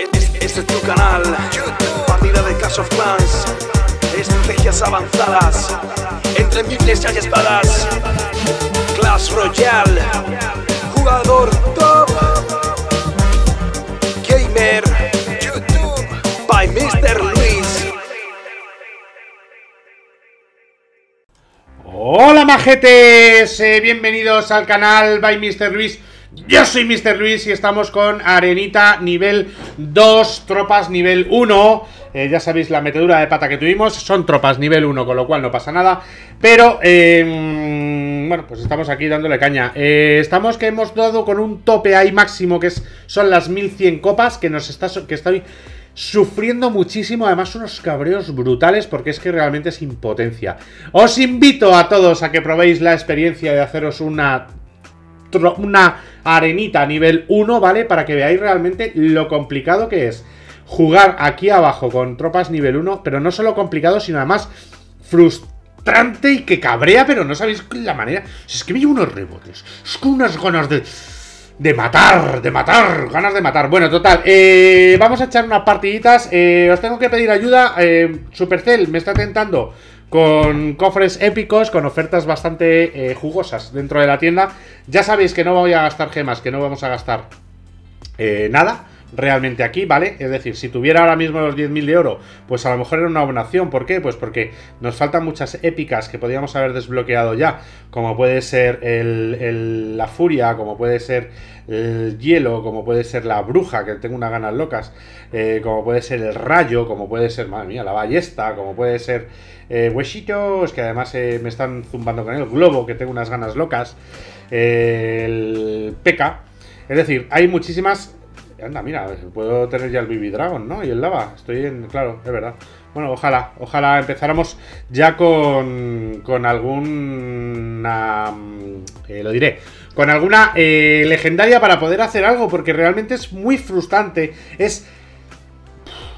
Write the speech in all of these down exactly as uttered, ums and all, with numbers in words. Este, este, este es tu canal, partida de Clash of Clans, estrategias avanzadas, entre miles hay espadas, Clash Royale, jugador top, gamer, YouTube, by mister Luis. Hola majetes, eh, bienvenidos al canal by mister Luis. Yo soy mister Luis y estamos con Arenita nivel dos, tropas nivel uno. eh, Ya sabéis la metedura de pata que tuvimos, son tropas nivel uno, con lo cual no pasa nada. Pero, eh, bueno, pues estamos aquí dándole caña. eh, Estamos que hemos dado con un tope ahí máximo que es, son las mil cien copas, que nos está, que está sufriendo muchísimo. Además unos cabreos brutales porque es que realmente es impotencia. Os invito a todos a que probéis la experiencia de haceros una... una arenita nivel uno, ¿vale? Para que veáis realmente lo complicado que es jugar aquí abajo con tropas nivel uno, pero no solo complicado, sino además frustrante y que cabrea, pero no sabéis la manera. Es que me llevo unos rebotes, es que unas ganas de... De matar, de matar, ganas de matar. Bueno, total, eh, vamos a echar unas partiditas. eh, Os tengo que pedir ayuda. eh, Supercell me está tentando con cofres épicos, con ofertas bastante eh, jugosas dentro de la tienda. Ya sabéis que no voy a gastar gemas, que no vamos a gastar eh, nada realmente aquí, ¿vale? Es decir, si tuviera ahora mismo los diez mil de oro, pues a lo mejor era una buena opción. ¿Por qué? Pues porque nos faltan muchas épicas que podríamos haber desbloqueado ya, como puede ser el, el, la furia, como puede ser el hielo, como puede ser la bruja, que tengo unas ganas locas, eh, como puede ser el rayo, como puede ser, madre mía, la ballesta, como puede ser eh, huesitos, que además eh, me están zumbando con el globo, que tengo unas ganas locas, eh, el P K. Es decir, hay muchísimas... Anda, mira, puedo tener ya el Baby Dragon, ¿no? Y el lava, estoy en... Claro, es verdad. Bueno, ojalá, ojalá empezáramos ya con... Con alguna... Eh, lo diré. Con alguna eh, legendaria para poder hacer algo, porque realmente es muy frustrante. Es...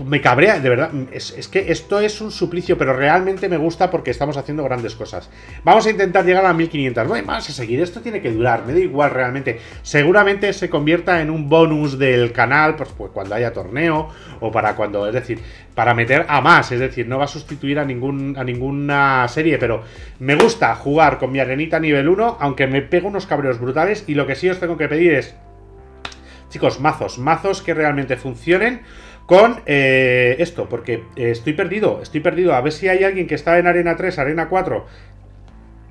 Me cabrea, de verdad, es, es que esto es un suplicio, pero realmente me gusta porque estamos haciendo grandes cosas. Vamos a intentar llegar a mil quinientas, no hay más a seguir, esto tiene que durar, me da igual realmente. Seguramente se convierta en un bonus del canal, pues, pues cuando haya torneo o para cuando, es decir, para meter a más. Es decir, no va a sustituir a, ningún, a ninguna serie, pero me gusta jugar con mi arenita nivel uno, aunque me pego unos cabreos brutales. Y lo que sí os tengo que pedir es, chicos, mazos, mazos que realmente funcionen con eh, esto, porque eh, estoy perdido, estoy perdido. A ver si hay alguien que está en arena tres, arena cuatro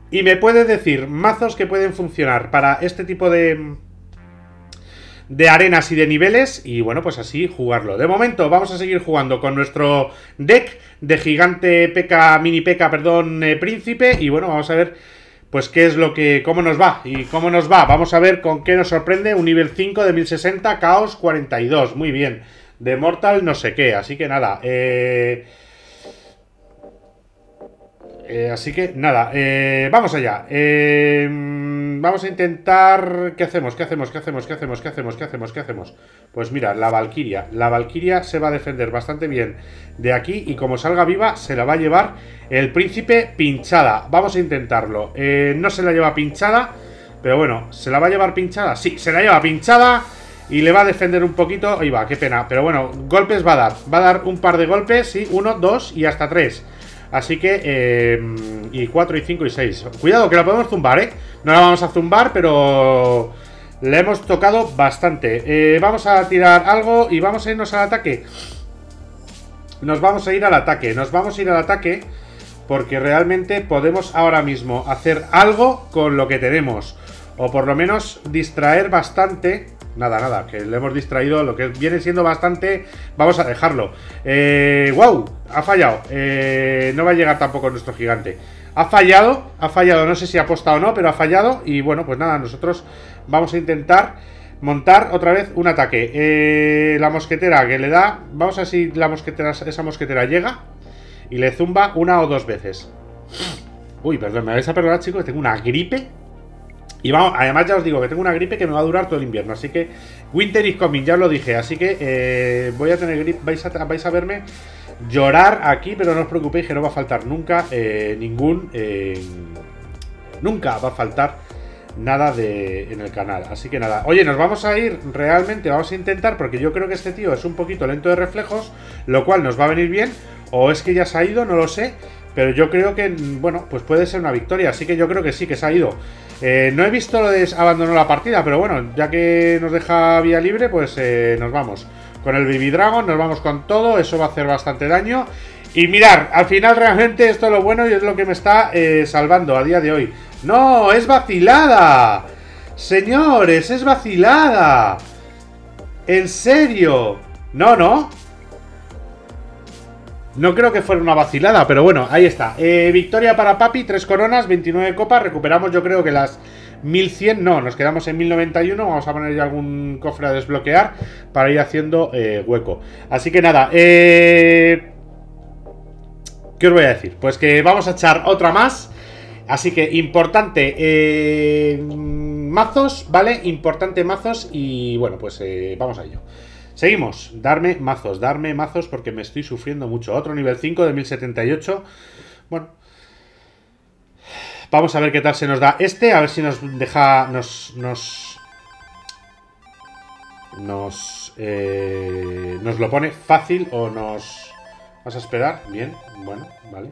y me puede decir mazos que pueden funcionar para este tipo de de arenas y de niveles, y bueno, pues así jugarlo. De momento vamos a seguir jugando con nuestro deck de gigante P K K A, mini P K K A, perdón, eh, príncipe, y bueno, vamos a ver pues qué es lo que, cómo nos va y cómo nos va. Vamos a ver con qué nos sorprende. Un nivel cinco de mil sesenta, caos cuarenta y dos, muy bien. De Mortal no sé qué, así que nada. eh... Eh, Así que nada, eh, vamos allá. eh... Vamos a intentar... ¿Qué hacemos? ¿Qué hacemos? ¿Qué hacemos? ¿Qué hacemos? ¿Qué hacemos? ¿Qué hacemos? ¿Qué hacemos? Pues mira, la Valquiria. La Valquiria se va a defender bastante bien de aquí, y como salga viva se la va a llevar el príncipe pinchada. Vamos a intentarlo. eh, No se la lleva pinchada, pero bueno, ¿se la va a llevar pinchada? Sí, se la lleva pinchada. Y le va a defender un poquito, ahí va, qué pena. Pero bueno, golpes va a dar, va a dar un par de golpes, sí, uno, dos y hasta tres. Así que, eh, y cuatro, y cinco, y seis. Cuidado, que la podemos zumbar, ¿eh? No la vamos a zumbar, pero le hemos tocado bastante. eh, Vamos a tirar algo y vamos a irnos al ataque. Nos vamos a ir al ataque, nos vamos a ir al ataque, porque realmente podemos ahora mismo hacer algo con lo que tenemos, o por lo menos distraer bastante. Nada, nada, que le hemos distraído lo que viene siendo bastante. Vamos a dejarlo. Eh, ¡Wow! Ha fallado. Eh, no va a llegar tampoco nuestro gigante. Ha fallado, ha fallado. No sé si ha apostado o no, pero ha fallado. Y bueno, pues nada, nosotros vamos a intentar montar otra vez un ataque. Eh, la mosquetera que le da. Vamos a ver si la mosquetera, esa mosquetera llega y le zumba una o dos veces. Uy, perdón, me vais a perdonar, chicos, que tengo una gripe. Y vamos, además ya os digo que tengo una gripe que me va a durar todo el invierno, así que winter is coming, ya os lo dije, así que eh, voy a tener gripe, vais a, vais a verme llorar aquí, pero no os preocupéis que no va a faltar nunca, eh, ningún, eh, nunca va a faltar nada de, en el canal. Así que nada, oye, nos vamos a ir realmente, vamos a intentar, porque yo creo que este tío es un poquito lento de reflejos, lo cual nos va a venir bien, o es que ya se ha ido, no lo sé, pero yo creo que, bueno, pues puede ser una victoria, así que yo creo que sí, que se ha ido. Eh, no he visto lo de abandonó la partida, pero bueno, ya que nos deja vía libre, pues eh, nos vamos con el Baby Dragon, nos vamos con todo, eso va a hacer bastante daño. Y mirar, al final realmente esto es lo bueno y es lo que me está eh, salvando a día de hoy. ¡No! ¡Es vacilada! ¡Señores! ¡Es vacilada! ¡En serio! No, no. No creo que fuera una vacilada, pero bueno, ahí está. Eh, victoria para Papi, tres coronas, veintinueve copas. Recuperamos yo creo que las mil cien. No, nos quedamos en mil noventa y uno. Vamos a poner ya algún cofre a desbloquear para ir haciendo eh, hueco. Así que nada, eh... ¿qué os voy a decir? Pues que vamos a echar otra más. Así que importante eh, mazos, ¿vale? Importante mazos y bueno, pues eh, vamos a ello. Seguimos, darme mazos, darme mazos porque me estoy sufriendo mucho. Otro nivel cinco de mil setenta y ocho. Bueno, vamos a ver qué tal se nos da este. A ver si nos deja, nos, nos, nos, eh, nos lo pone fácil o nos... Vas a esperar, bien, bueno, vale.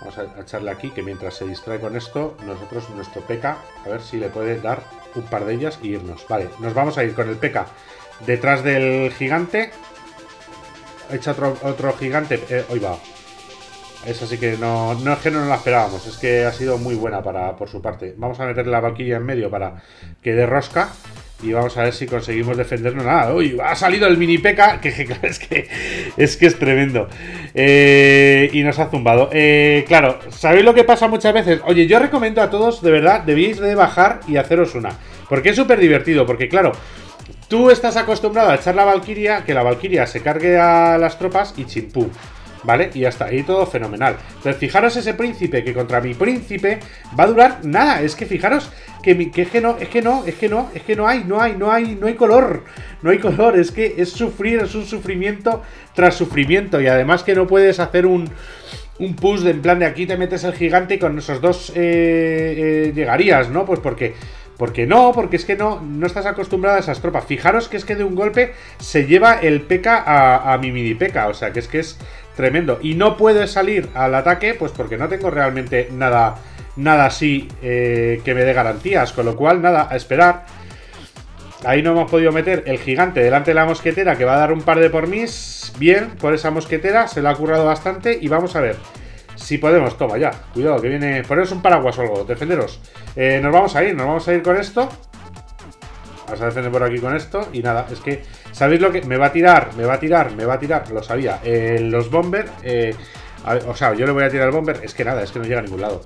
Vamos a echarle aquí, que mientras se distrae con esto, nosotros, nuestro P K, a ver si le puede dar un par de ellas y irnos. Vale, nos vamos a ir con el P K detrás del gigante. Echa otro, otro gigante. Eh, hoy va. Eso sí que no, no es que no nos la esperábamos. Es que ha sido muy buena para, por su parte. Vamos a meter la vaquilla en medio para que dé rosca. Y vamos a ver si conseguimos defendernos. Nada, uy, ha salido el mini P K K A, que, que claro, es que es que es tremendo. Eh, y nos ha zumbado. Eh, claro, ¿sabéis lo que pasa muchas veces? Oye, yo recomiendo a todos, de verdad, debéis de bajar y haceros una. Porque es súper divertido, porque claro, tú estás acostumbrado a echar la Valquiria, que la Valquiria se cargue a las tropas y chimpú. ¿Vale? Y hasta ahí todo fenomenal. Entonces, fijaros ese príncipe que contra mi príncipe va a durar nada. Es que fijaros que, mi, que es que no, es que no, es que no, es que no hay, no hay, no hay, no hay color. No hay color, es que es sufrir, es un sufrimiento tras sufrimiento. Y además que no puedes hacer un, un push de en plan de aquí te metes el gigante y con esos dos eh, eh, llegarías, ¿no? Pues porque... Porque no, porque es que no, no estás acostumbrada a esas tropas. Fijaros que es que de un golpe se lleva el P K K A a, a mi mini P K K A. O sea, que es que es tremendo. Y no puedo salir al ataque, pues porque no tengo realmente nada, nada así eh, que me dé garantías. Con lo cual, nada, a esperar. Ahí no hemos podido meter el gigante delante de la mosquetera, que va a dar un par de por mis. Bien, por esa mosquetera, se lo ha currado bastante. Y vamos a ver si podemos, toma ya, cuidado que viene. Poneros un paraguas o algo, defenderos. eh, Nos vamos a ir, nos vamos a ir con esto. Vamos a defender por aquí con esto. Y nada, es que, ¿sabéis lo que? Me va a tirar, me va a tirar, me va a tirar. Lo sabía, eh, los bomber eh, a, o sea, yo le voy a tirar el bomber. Es que nada, es que no llega a ningún lado.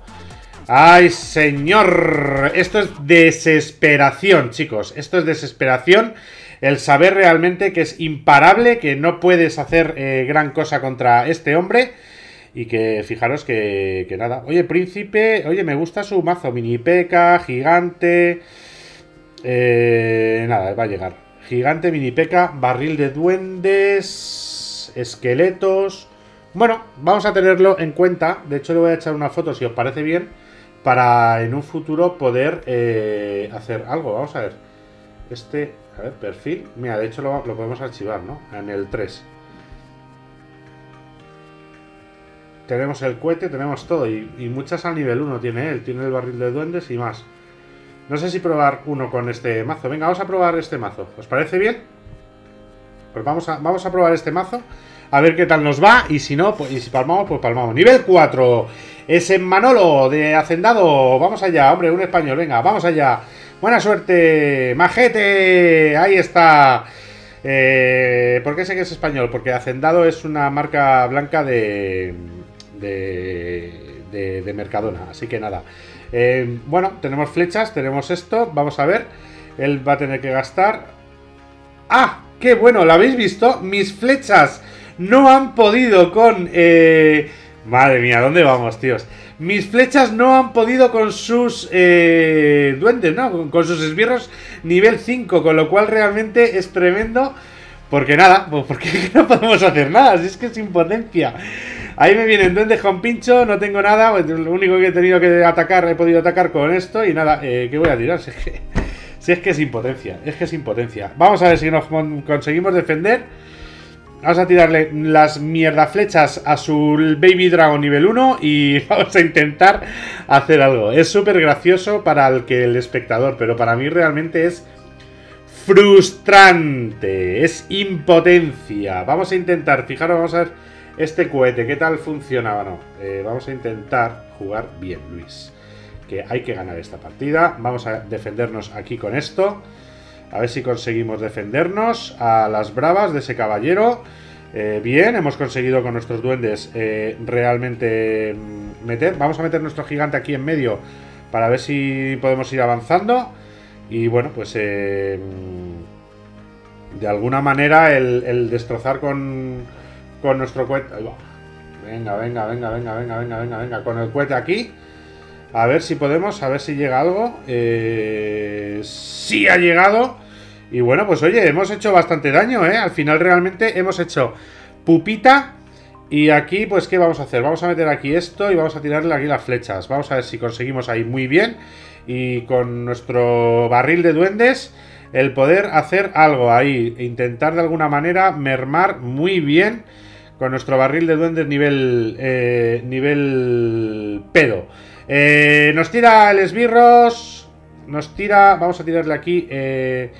¡Ay, señor! Esto es desesperación, chicos. Esto es desesperación. El saber realmente que es imparable, que no puedes hacer eh, gran cosa contra este hombre. Y que fijaros que, que nada. Oye, príncipe. Oye, me gusta su mazo. Mini P K K A, gigante. Eh, nada, va a llegar. Gigante, mini P K K A, barril de duendes. Esqueletos. Bueno, vamos a tenerlo en cuenta. De hecho, le voy a echar una foto si os parece bien. Para en un futuro poder eh, hacer algo. Vamos a ver. Este, a ver, perfil. Mira, de hecho lo, lo podemos archivar, ¿no? En el tres. Tenemos el cohete, tenemos todo y, y muchas al nivel uno tiene él, tiene el barril de duendes y más. No sé si probar uno con este mazo. Venga, vamos a probar este mazo. ¿Os parece bien? Pues vamos a, vamos a probar este mazo, a ver qué tal nos va. Y si no, pues, y si palmamos, pues palmamos. Nivel cuatro, es en Manolo de Hacendado. Vamos allá, hombre, un español, venga, vamos allá. Buena suerte, majete. Ahí está. eh, ¿Por qué sé que es español? Porque Hacendado es una marca blanca de... De, de, de Mercadona, así que nada. eh, Bueno, tenemos flechas, tenemos esto. Vamos a ver, él va a tener que gastar. ¡Ah! ¡Qué bueno! ¿Lo habéis visto? Mis flechas no han podido con... Eh... Madre mía, ¿dónde vamos, tíos? Mis flechas no han podido con sus eh... duendes, ¿no? Con sus esbirros nivel cinco, con lo cual realmente es tremendo. Porque nada, pues porque no podemos hacer nada, si es que es impotencia. Ahí me vienen duendes con pincho, no tengo nada. Pues lo único que he tenido que atacar, he podido atacar con esto y nada. Eh, ¿Qué voy a tirar? Si es que, si es que es impotencia, es que es impotencia. Vamos a ver si nos conseguimos defender. Vamos a tirarle las mierda flechas a su Baby Dragon nivel uno y vamos a intentar hacer algo. Es súper gracioso para el, que el espectador, pero para mí realmente es frustrante. Es impotencia. Vamos a intentar, fijaros, vamos a ver este cohete, qué tal funcionaba. No, eh, vamos a intentar jugar bien, Luis, que hay que ganar esta partida. Vamos a defendernos aquí con esto. A ver si conseguimos defendernos a las bravas de ese caballero. Eh, bien, hemos conseguido con nuestros duendes eh, realmente meter... Vamos a meter nuestro gigante aquí en medio para ver si podemos ir avanzando. Y bueno, pues eh, de alguna manera el, el destrozar con, con nuestro cohete... Ahí va. Venga, venga, venga, venga, venga, venga, venga, venga. Con el cohete aquí. A ver si podemos, a ver si llega algo. Eh, sí ha llegado. Y bueno, pues oye, hemos hecho bastante daño, ¿eh? Al final realmente hemos hecho pupita. Y aquí, pues, ¿qué vamos a hacer? Vamos a meter aquí esto y vamos a tirarle aquí las flechas. Vamos a ver si conseguimos ahí muy bien. Y con nuestro barril de duendes, el poder hacer algo ahí. Intentar de alguna manera mermar muy bien con nuestro barril de duendes nivel... Eh, nivel... pedo. Eh, nos tira el esbirros. Nos tira... Vamos a tirarle aquí... Eh,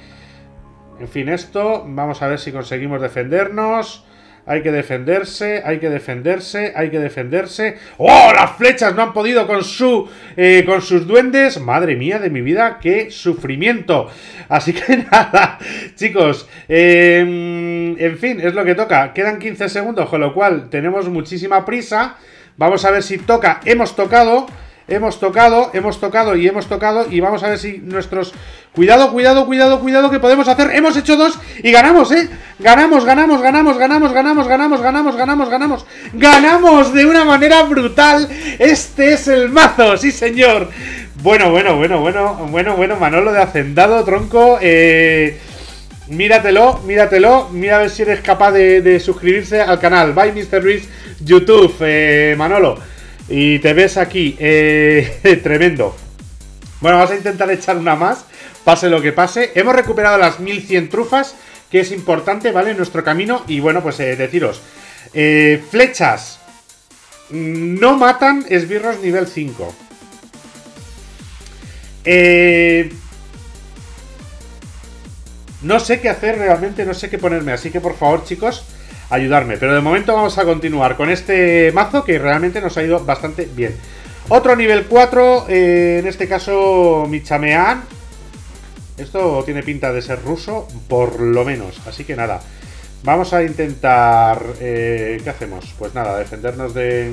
en fin, esto. Vamos a ver si conseguimos defendernos. Hay que defenderse, hay que defenderse, hay que defenderse. ¡Oh! Las flechas no han podido con su eh, con sus duendes. Madre mía de mi vida, qué sufrimiento. Así que nada, chicos. Eh, en fin, es lo que toca. Quedan quince segundos, con lo cual tenemos muchísima prisa. Vamos a ver si toca. Hemos tocado, hemos tocado, hemos tocado y hemos tocado. Y vamos a ver si nuestros... Cuidado, cuidado, cuidado, cuidado, que podemos hacer. Hemos hecho dos y ganamos, ¿eh? Ganamos, ganamos, ganamos, ganamos, ganamos, ganamos, ganamos, ganamos, ganamos. Ganamos de una manera brutal. Este es el mazo, sí señor. Bueno, bueno, bueno, bueno, bueno, bueno, Manolo de Hacendado, tronco. Eh... Míratelo, míratelo, mira a ver si eres capaz de, de suscribirse al canal. By mister Luis YouTube, eh, Manolo. Y te ves aquí, eh, tremendo. Bueno, vamos a intentar echar una más, pase lo que pase. Hemos recuperado las mil cien trufas, que es importante, ¿vale? En nuestro camino. Y bueno, pues eh, deciros, eh, flechas no matan esbirros nivel cinco. Eh... No sé qué hacer realmente, no sé qué ponerme. Así que por favor, chicos, ayudarme. Pero de momento vamos a continuar con este mazo, que realmente nos ha ido bastante bien. Otro nivel cuatro, eh, en este caso Michamean. Esto tiene pinta de ser ruso, por lo menos. Así que nada, vamos a intentar... Eh, ¿Qué hacemos? Pues nada, defendernos de...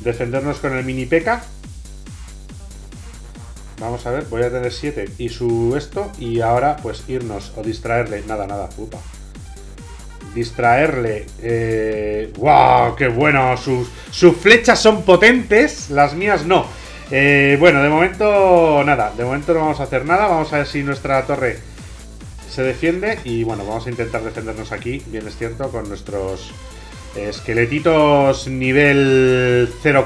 Defendernos con el Mini P K K A. Vamos a ver, voy a tener siete y su esto. Y ahora pues irnos o distraerle. Nada, nada, pupa. Distraerle. Eh, ¡Wow! ¡Qué bueno! Sus, sus flechas son potentes. Las mías no. Eh, bueno, de momento nada. De momento no vamos a hacer nada. Vamos a ver si nuestra torre se defiende. Y bueno, vamos a intentar defendernos aquí. Bien es cierto, con nuestros esqueletitos nivel cero,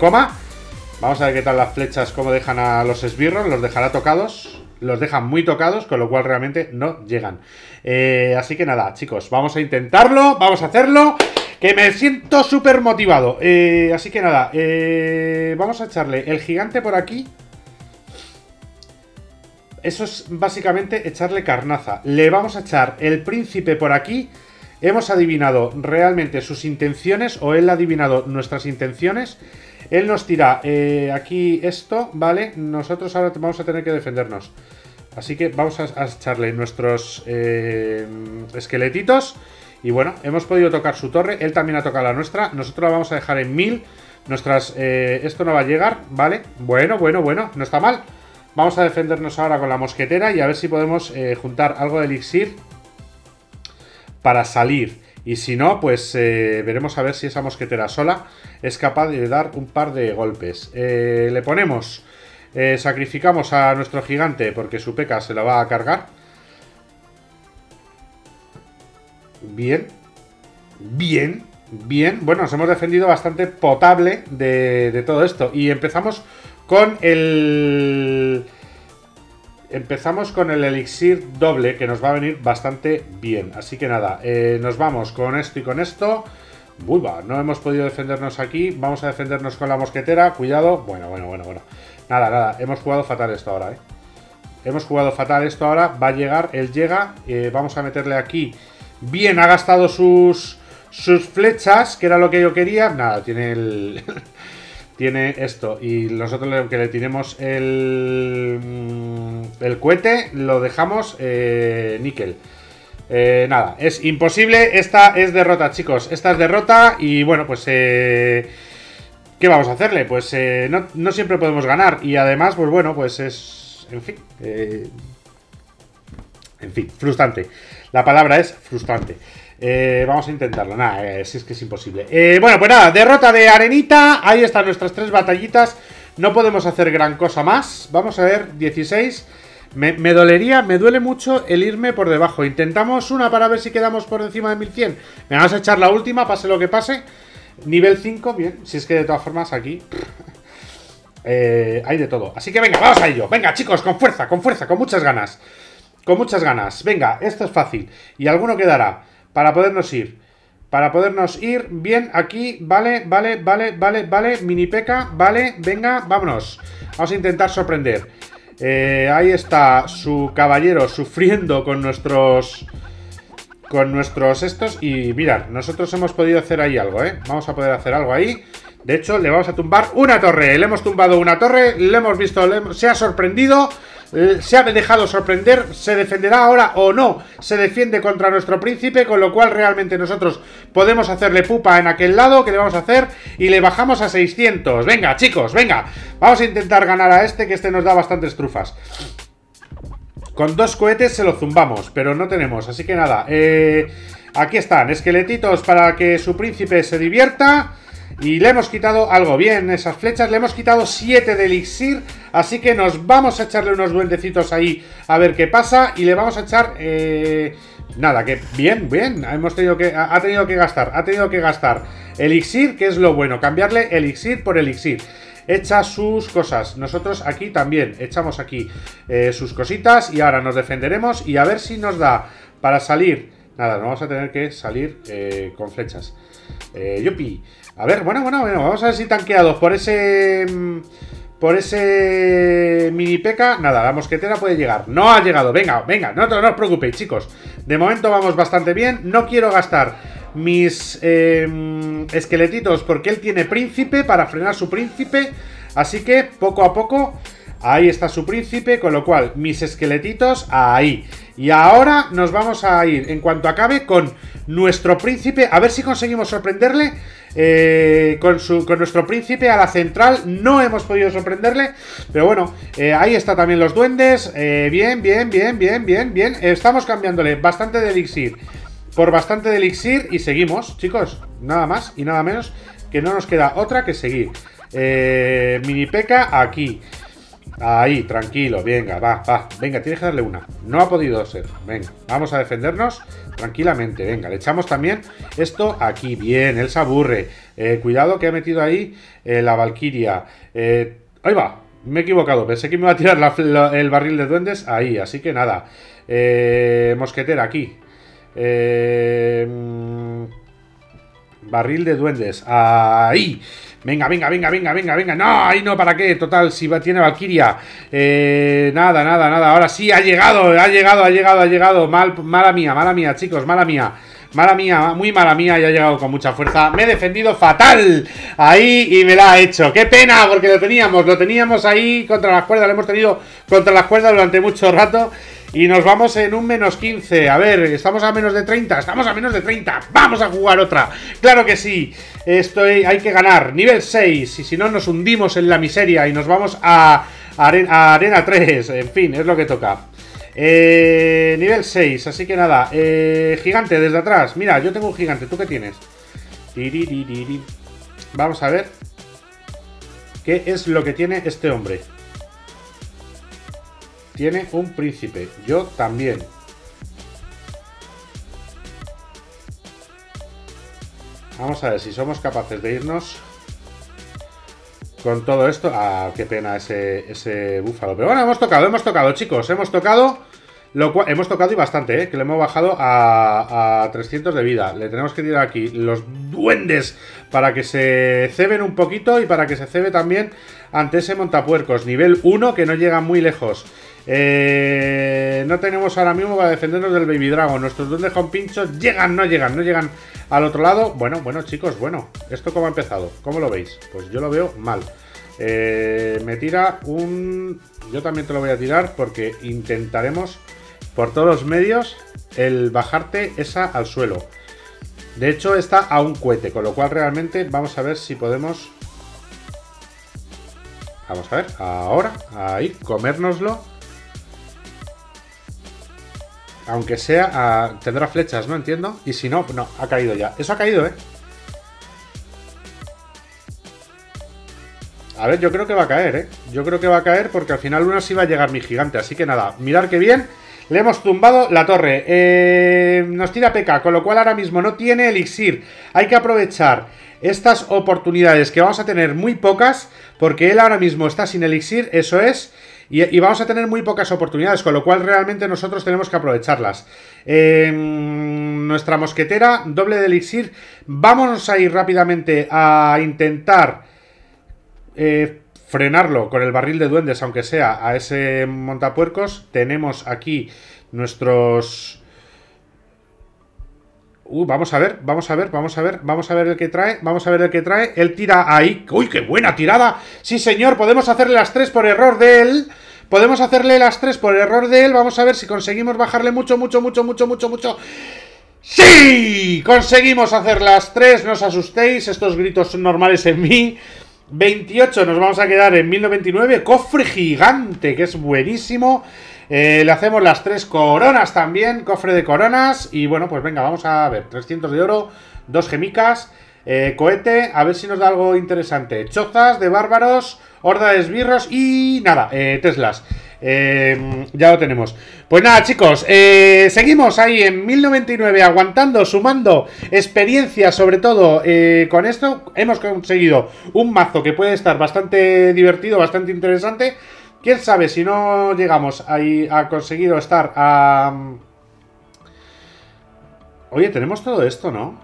vamos a ver qué tal las flechas, cómo dejan a los esbirros. Los dejará tocados, los dejan muy tocados, con lo cual realmente no llegan. Eh, así que nada, chicos, vamos a intentarlo, vamos a hacerlo, que me siento súper motivado. Eh, así que nada, eh, vamos a echarle el gigante por aquí. Eso es básicamente echarle carnaza. Le vamos a echar el príncipe por aquí. Hemos adivinado realmente sus intenciones, o él ha adivinado nuestras intenciones. Él nos tira eh, aquí esto, ¿vale? Nosotros ahora vamos a tener que defendernos. Así que vamos a, a echarle nuestros eh, esqueletitos. Y bueno, hemos podido tocar su torre. Él también ha tocado la nuestra. Nosotros la vamos a dejar en mil. Nuestras... Eh, esto no va a llegar, ¿vale? Bueno, bueno, bueno. No está mal. Vamos a defendernos ahora con la mosquetera y a ver si podemos eh, juntar algo de elixir para salir. Y si no, pues eh, veremos a ver si esa mosquetera sola es capaz de dar un par de golpes. Eh, le ponemos, eh, sacrificamos a nuestro gigante porque su P K K A se la va a cargar. Bien, bien, bien. Bueno, nos hemos defendido bastante potable de, de todo esto. Y empezamos con el... Empezamos con el elixir doble, que nos va a venir bastante bien. Así que nada, eh, nos vamos con esto y con esto. Bulba, no hemos podido defendernos aquí. Vamos a defendernos con la mosquetera. Cuidado. Bueno, bueno, bueno, bueno. Nada, nada. Hemos jugado fatal esto ahora, ¿eh? Hemos jugado fatal esto ahora. Va a llegar, él llega. Eh, vamos a meterle aquí. Bien, ha gastado sus, sus flechas, que era lo que yo quería. Nada, tiene el... tiene esto. Y nosotros, aunque le tiremos el, el cohete, lo dejamos eh, níquel. Eh, nada, es imposible. Esta es derrota, chicos. Esta es derrota y bueno, pues... Eh, ¿qué vamos a hacerle? Pues eh, no, no siempre podemos ganar. Y además, pues bueno, pues es... En fin. Eh, en fin, frustrante. La palabra es frustrante. Eh, vamos a intentarlo, nada, eh, si es que es imposible. eh, Bueno, pues nada, derrota de Arenita. Ahí están nuestras tres batallitas. No podemos hacer gran cosa más. Vamos a ver, dieciséis. Me, me dolería, me duele mucho el irme por debajo. Intentamos una para ver si quedamos por encima de mil cien. Me vamos a echar la última, pase lo que pase. Nivel cinco, bien, si es que de todas formas aquí eh, hay de todo. Así que venga, vamos a ello. Venga chicos, con fuerza, con fuerza, con muchas ganas. Con muchas ganas, venga, esto es fácil. Y alguno quedará. Para podernos ir, para podernos ir bien aquí, vale, vale, vale, vale, vale, mini P E K K A, vale, venga, vámonos. Vamos a intentar sorprender. Eh, ahí está su caballero sufriendo con nuestros, con nuestros estos. Y mirad, nosotros hemos podido hacer ahí algo, ¿eh? Vamos a poder hacer algo ahí. De hecho, le vamos a tumbar una torre. Le hemos tumbado una torre, le hemos visto, le hemos, se ha sorprendido. Se ha dejado sorprender, se defenderá ahora o no, se defiende contra nuestro príncipe, con lo cual realmente nosotros podemos hacerle pupa en aquel lado, que le vamos a hacer, y le bajamos a seiscientos, venga chicos, venga, vamos a intentar ganar a este, que este nos da bastantes trufas. Con dos cohetes se lo zumbamos, pero no tenemos, así que nada, eh, aquí están, esqueletitos para que su príncipe se divierta. Y le hemos quitado algo bien, esas flechas. Le hemos quitado siete de elixir. Así que nos vamos a echarle unos duendecitos ahí, a ver qué pasa. Y le vamos a echar... Eh, nada, que bien, bien. Hemos tenido que, ha tenido que gastar, ha tenido que gastar elixir, que es lo bueno. Cambiarle elixir por elixir. Echa sus cosas. Nosotros aquí también echamos aquí eh, sus cositas. Y ahora nos defenderemos. Y a ver si nos da para salir. Nada, nos vamos a tener que salir eh, con flechas. Eh, yupi. A ver, bueno, bueno, bueno, vamos a ver si tanqueados por ese... Por ese... Mini P E K K A. Nada, la mosquetera puede llegar. No ha llegado, venga, venga, no, no os preocupéis, chicos. De momento vamos bastante bien. No quiero gastar mis eh, esqueletitos porque él tiene príncipe para frenar su príncipe. Así que, poco a poco, ahí está su príncipe. Con lo cual, mis esqueletitos, ahí. Y ahora nos vamos a ir, en cuanto acabe, con nuestro príncipe. A ver si conseguimos sorprenderle. Eh, con, su, con nuestro príncipe a la central. No hemos podido sorprenderle, pero bueno, eh, ahí está también los duendes. eh, Bien, bien, bien, bien, bien, bien. Estamos cambiándole bastante de elixir por bastante de elixir. Y seguimos, chicos, nada más y nada menos. Que no nos queda otra que seguir. eh, Mini P E K K A aquí. Ahí, tranquilo, venga, va, va. Venga, tienes que darle una, no ha podido ser. Venga, vamos a defendernos tranquilamente, venga, le echamos también esto aquí, bien, él se aburre. eh, Cuidado que ha metido ahí eh, la valquiria. eh, Ahí va, me he equivocado, pensé que me iba a tirar la, la, el barril de duendes ahí, así que nada. eh, Mosquetera aquí. eh, Barril de duendes, ahí. Venga, venga, venga, venga, venga, venga. No, ahí no, ¿para qué? Total, si va, tiene valquiria. Eh, nada, nada, nada. Ahora sí, ha llegado, ha llegado, ha llegado, ha llegado. Mal, mala mía, mala mía, chicos, mala mía. Mala mía, muy mala mía, y ha llegado con mucha fuerza. Me he defendido fatal ahí y me la ha hecho. ¡Qué pena! Porque lo teníamos, lo teníamos ahí contra las cuerdas. Lo hemos tenido contra las cuerdas durante mucho rato. Y nos vamos en un menos quince. A ver, estamos a menos de treinta. Estamos a menos de treinta. ¡Vamos a jugar otra! ¡Claro que sí! Estoy, hay que ganar. Nivel seis. Y si no, nos hundimos en la miseria y nos vamos a, a, are, a Arena tres. En fin, es lo que toca. Eh, nivel seis. Así que nada. Eh, gigante desde atrás. Mira, yo tengo un gigante. ¿Tú qué tienes? Vamos a ver. ¿Qué es lo que tiene este hombre? Tiene un príncipe. Yo también. Vamos a ver si somos capaces de irnos con todo esto. Ah, qué pena ese, ese búfalo. Pero bueno, hemos tocado, hemos tocado, chicos. Hemos tocado, lo cual, hemos tocado y bastante, ¿eh? Que lo hemos bajado a, a trescientos de vida. Le tenemos que tirar aquí los duendes para que se ceben un poquito y para que se cebe también ante ese montapuercos. Nivel uno que no llega muy lejos. Eh, no tenemos ahora mismo para defendernos del Baby Dragon. Nuestros duendes con pinchos llegan, no llegan, no llegan al otro lado. Bueno, bueno, chicos, bueno. ¿Esto cómo ha empezado? ¿Cómo lo veis? Pues yo lo veo mal. Eh, me tira un... Yo también te lo voy a tirar porque intentaremos por todos los medios el bajarte esa al suelo. De hecho, está a un cohete, con lo cual realmente vamos a ver si podemos... Vamos a ver, ahora, ahí, comérnoslo. Aunque sea, uh, tendrá flechas, ¿no? Entiendo. Y si no, no, ha caído ya. Eso ha caído, ¿eh? A ver, yo creo que va a caer, ¿eh? Yo creo que va a caer porque al final una sí va a llegar mi gigante. Así que nada, mirad que bien. Le hemos tumbado la torre. Eh, nos tira P K, con lo cual ahora mismo no tiene elixir. Hay que aprovechar estas oportunidades que vamos a tener muy pocas porque él ahora mismo está sin elixir, eso es... Y, y vamos a tener muy pocas oportunidades, con lo cual realmente nosotros tenemos que aprovecharlas. Eh, nuestra mosquetera, doble de elixir. Vámonos a ir rápidamente a intentar eh, frenarlo con el barril de duendes, aunque sea a ese montapuercos. Tenemos aquí nuestros... Uh, vamos a ver, vamos a ver, vamos a ver, vamos a ver el que trae, vamos a ver el que trae. Él tira ahí. ¡Uy, qué buena tirada! Sí, señor, podemos hacerle las tres por error de él. Podemos hacerle las tres por error de él. Vamos a ver si conseguimos bajarle mucho, mucho, mucho, mucho, mucho, mucho. ¡Sí! Conseguimos hacer las tres, no os asustéis. Estos gritos son normales en mí. veintiocho, nos vamos a quedar en mil noventa y nueve. Cofre gigante, que es buenísimo. Eh, le hacemos las tres coronas también, cofre de coronas. Y bueno, pues venga, vamos a ver, trescientos de oro, dos gemicas, eh, cohete, a ver si nos da algo interesante. Chozas de bárbaros, horda de esbirros y nada, eh, Teslas. Eh, ya lo tenemos. Pues nada, chicos, eh, seguimos ahí en mil noventa y nueve, aguantando, sumando experiencia, sobre todo eh, con esto. Hemos conseguido un mazo que puede estar bastante divertido, bastante interesante. Quién sabe si no llegamos ahí a conseguir estar a... Oye, tenemos todo esto, ¿no?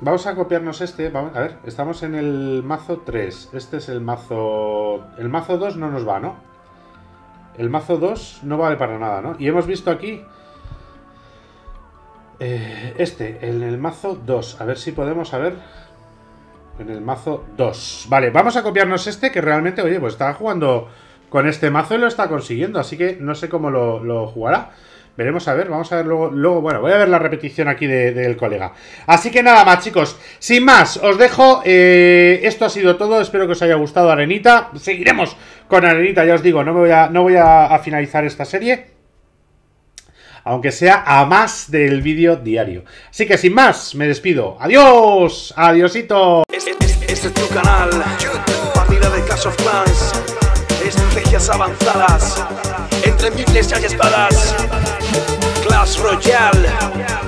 Vamos a copiarnos este. Vamos a ver, estamos en el mazo tres. Este es el mazo... El mazo dos no nos va, ¿no? El mazo dos no vale para nada, ¿no? Y hemos visto aquí... Eh, este, en el mazo dos. A ver si podemos, a ver... En el mazo dos. Vale, vamos a copiarnos este que realmente, oye, pues está jugando... Con este mazo lo está consiguiendo, así que no sé cómo lo, lo jugará. Veremos a ver, vamos a ver luego, luego bueno, voy a ver la repetición aquí de, del colega. Así que nada más, chicos, sin más, os dejo, eh, esto ha sido todo, espero que os haya gustado Arenita. Seguiremos con Arenita, ya os digo, no, me voy, a, no voy a, a finalizar esta serie. Aunque sea a más del vídeo diario. Así que sin más, me despido. ¡Adiós! ¡Adiosito! Este, este, este es tu canal, partida de Clash of Clans. Estrategias avanzadas, entre miles hay espadas. Clash Royale.